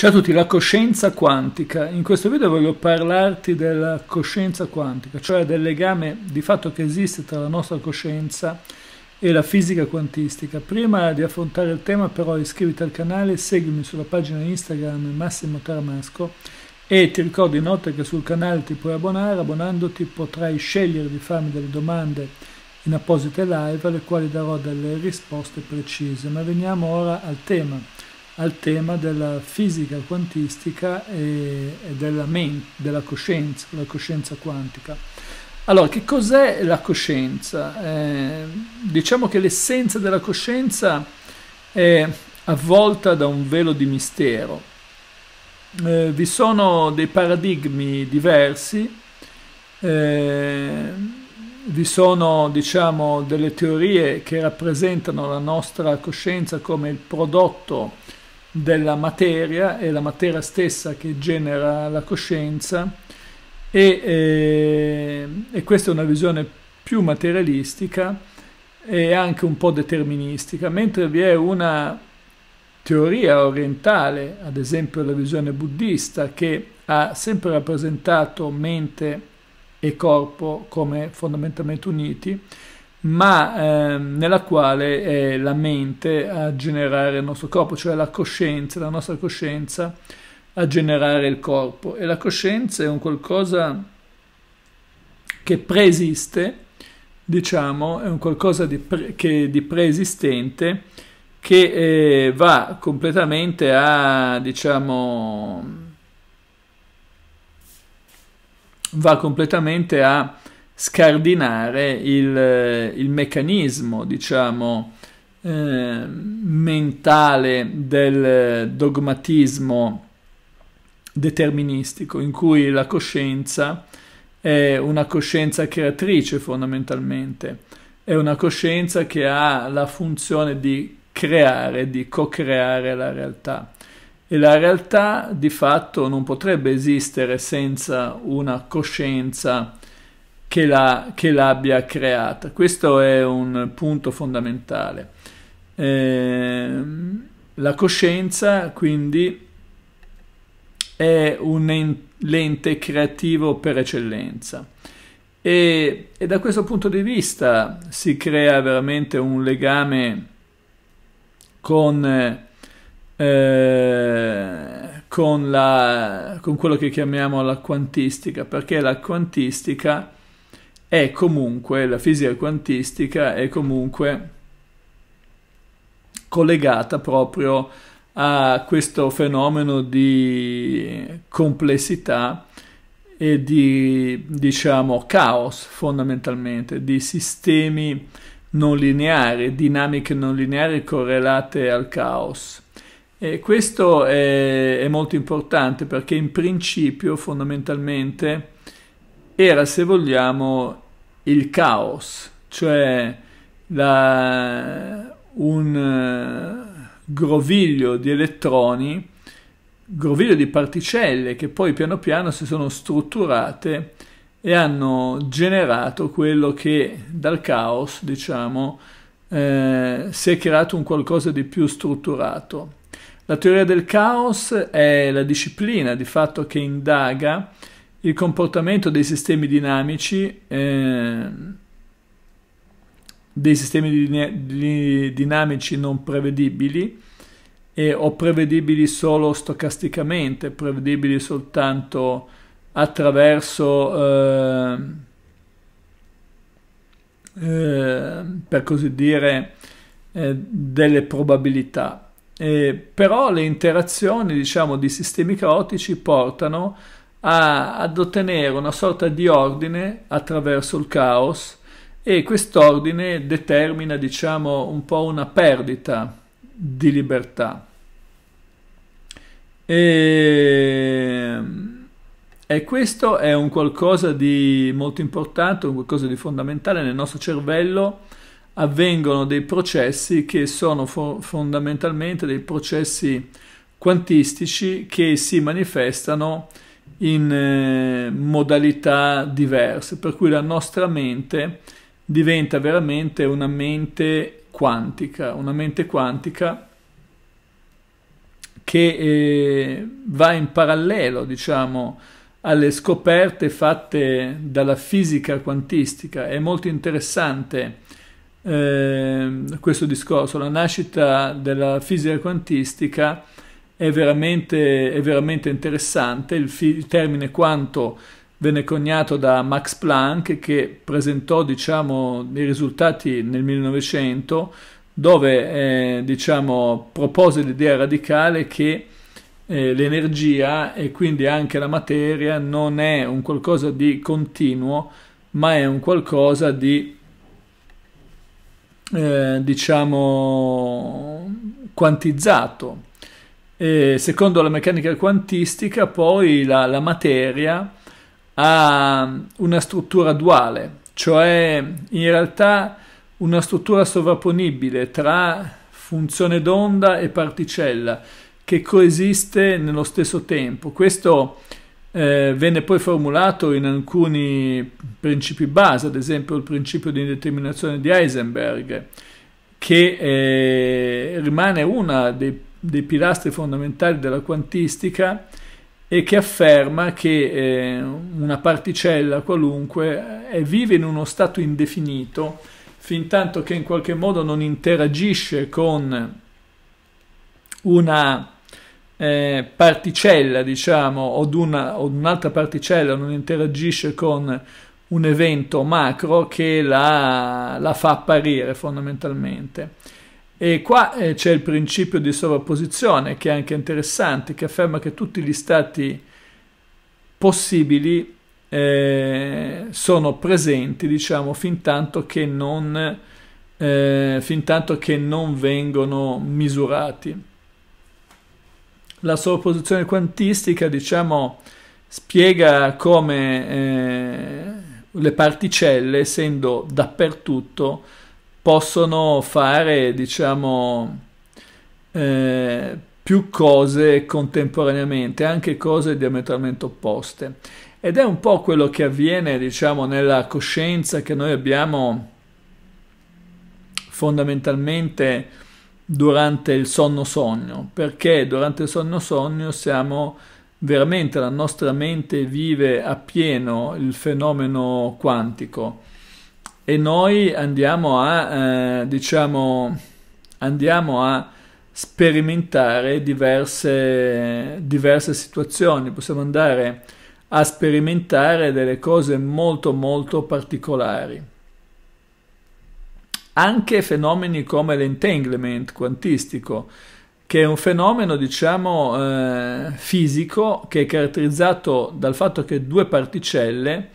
Ciao a tutti, la coscienza quantica. In questo video voglio parlarti della coscienza quantica, cioè del legame di fatto che esiste tra la nostra coscienza e la fisica quantistica. Prima di affrontare il tema però iscriviti al canale, seguimi sulla pagina Instagram Massimo Taramasco e ti ricordo inoltre che sul canale ti puoi abbonare, abbonandoti potrai scegliere di farmi delle domande in apposite live alle quali darò delle risposte precise. Ma veniamo ora al tema della fisica quantistica e della coscienza, la coscienza quantica. Allora, che cos'è la coscienza? Diciamo che l'essenza della coscienza è avvolta da un velo di mistero. Vi sono dei paradigmi diversi, vi sono, diciamo, delle teorie che rappresentano la nostra coscienza come il prodotto della materia, è la materia stessa che genera la coscienza e questa è una visione più materialistica e anche un po' deterministica, mentre vi è una teoria orientale, ad esempio la visione buddista, che ha sempre rappresentato mente e corpo come fondamentalmente uniti, ma nella quale è la mente a generare il nostro corpo, cioè la coscienza, la nostra coscienza a generare il corpo. E la coscienza è un qualcosa che preesiste, diciamo, è un qualcosa di preesistente che va completamente a, diciamo, scardinare il meccanismo, diciamo, mentale del dogmatismo deterministico, in cui la coscienza è una coscienza creatrice fondamentalmente, è una coscienza che ha la funzione di creare, di co-creare la realtà. E la realtà di fatto non potrebbe esistere senza una coscienza che l'abbia creata. Questo è un punto fondamentale. La coscienza quindi è un ente creativo per eccellenza e da questo punto di vista si crea veramente un legame con quello che chiamiamo la quantistica, perché la quantistica è comunque, la fisica quantistica è comunque collegata proprio a questo fenomeno di complessità e di, diciamo, caos fondamentalmente, di sistemi non lineari, dinamiche non lineari correlate al caos. E questo è molto importante perché in principio fondamentalmente era, se vogliamo, il caos, cioè un groviglio di elettroni, groviglio di particelle che poi piano piano si sono strutturate e hanno generato quello che dal caos, diciamo, si è creato un qualcosa di più strutturato. La teoria del caos è la disciplina di fatto che indaga il comportamento dei sistemi dinamici, non prevedibili o prevedibili solo stocasticamente, prevedibili soltanto attraverso, per così dire, delle probabilità. Però le interazioni, diciamo, di sistemi caotici portano ad ottenere una sorta di ordine attraverso il caos e quest'ordine determina, diciamo, un po' una perdita di libertà. E questo è un qualcosa di molto importante, un qualcosa di fondamentale. Nel nostro cervello avvengono dei processi che sono fondamentalmente dei processi quantistici che si manifestano in modalità diverse, per cui la nostra mente diventa veramente una mente quantica che va in parallelo, diciamo, alle scoperte fatte dalla fisica quantistica. È molto interessante questo discorso. La nascita della fisica quantistica è veramente interessante. Il termine quanto venne coniato da Max Planck, che presentò, diciamo, i risultati nel 1900, dove diciamo, propose l'idea radicale che l'energia e quindi anche la materia non è un qualcosa di continuo, ma è un qualcosa di diciamo quantizzato. E secondo la meccanica quantistica poi la materia ha una struttura duale, cioè in realtà una struttura sovrapponibile tra funzione d'onda e particella che coesiste nello stesso tempo. Questo venne poi formulato in alcuni principi base, ad esempio il principio di indeterminazione di Heisenberg, che rimane uno dei pilastri fondamentali della quantistica e che afferma che una particella qualunque vive in uno stato indefinito fintanto che in qualche modo non interagisce con una particella, diciamo, o un'altra particella, non interagisce con un evento macro che la fa apparire fondamentalmente. E qua c'è il principio di sovrapposizione, che è anche interessante, che afferma che tutti gli stati possibili sono presenti, diciamo, fintanto che non vengono misurati. La sovrapposizione quantistica, diciamo, spiega come le particelle, essendo dappertutto, possono fare, diciamo, più cose contemporaneamente, anche cose diametralmente opposte. Ed è un po' quello che avviene, diciamo, nella coscienza che noi abbiamo fondamentalmente durante il sonno-sogno, perché durante il sonno-sogno siamo veramente, la nostra mente vive appieno il fenomeno quantico e noi andiamo a, diciamo, andiamo a sperimentare diverse situazioni, possiamo andare a sperimentare delle cose molto molto particolari. Anche fenomeni come l'entanglement quantistico, che è un fenomeno, diciamo, fisico, che è caratterizzato dal fatto che due particelle,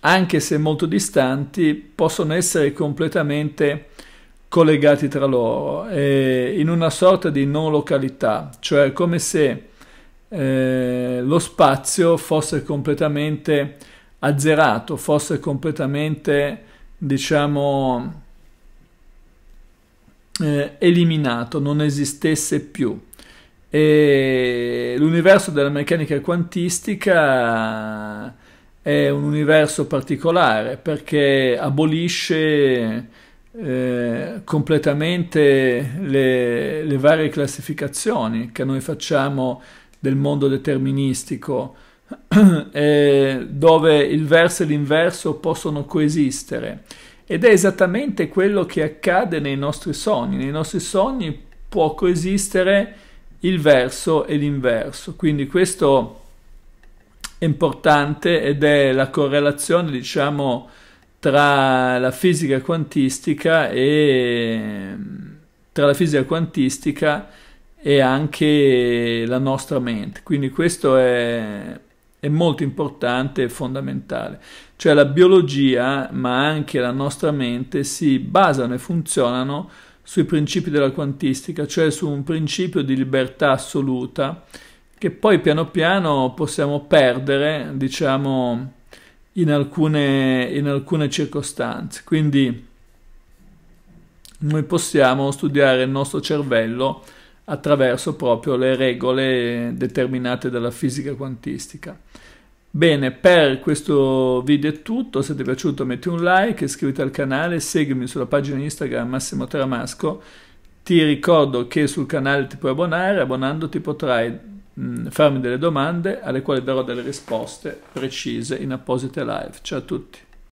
anche se molto distanti, possono essere completamente collegati tra loro, in una sorta di non località, cioè come se lo spazio fosse completamente azzerato, fosse completamente, diciamo, eliminato, non esistesse più. E l'universo della meccanica quantistica è un universo particolare perché abolisce completamente le varie classificazioni che noi facciamo del mondo deterministico, dove il verso e l'inverso possono coesistere, ed è esattamente quello che accade nei nostri sogni. Nei nostri sogni può coesistere il verso e l'inverso, quindi questo è importante ed è la correlazione, diciamo, tra la fisica quantistica e anche la nostra mente. Quindi questo è molto importante e fondamentale, cioè la biologia ma anche la nostra mente si basano e funzionano sui principi della quantistica, cioè su un principio di libertà assoluta che poi piano piano possiamo perdere, diciamo, in alcune circostanze. Quindi noi possiamo studiare il nostro cervello attraverso proprio le regole determinate dalla fisica quantistica. Bene, per questo video è tutto. Se ti è piaciuto metti un like, iscriviti al canale, seguimi sulla pagina Instagram Massimo Taramasco. Ti ricordo che sul canale ti puoi abbonare, abbonandoti potrai farmi delle domande alle quali darò delle risposte precise in apposite live. Ciao a tutti.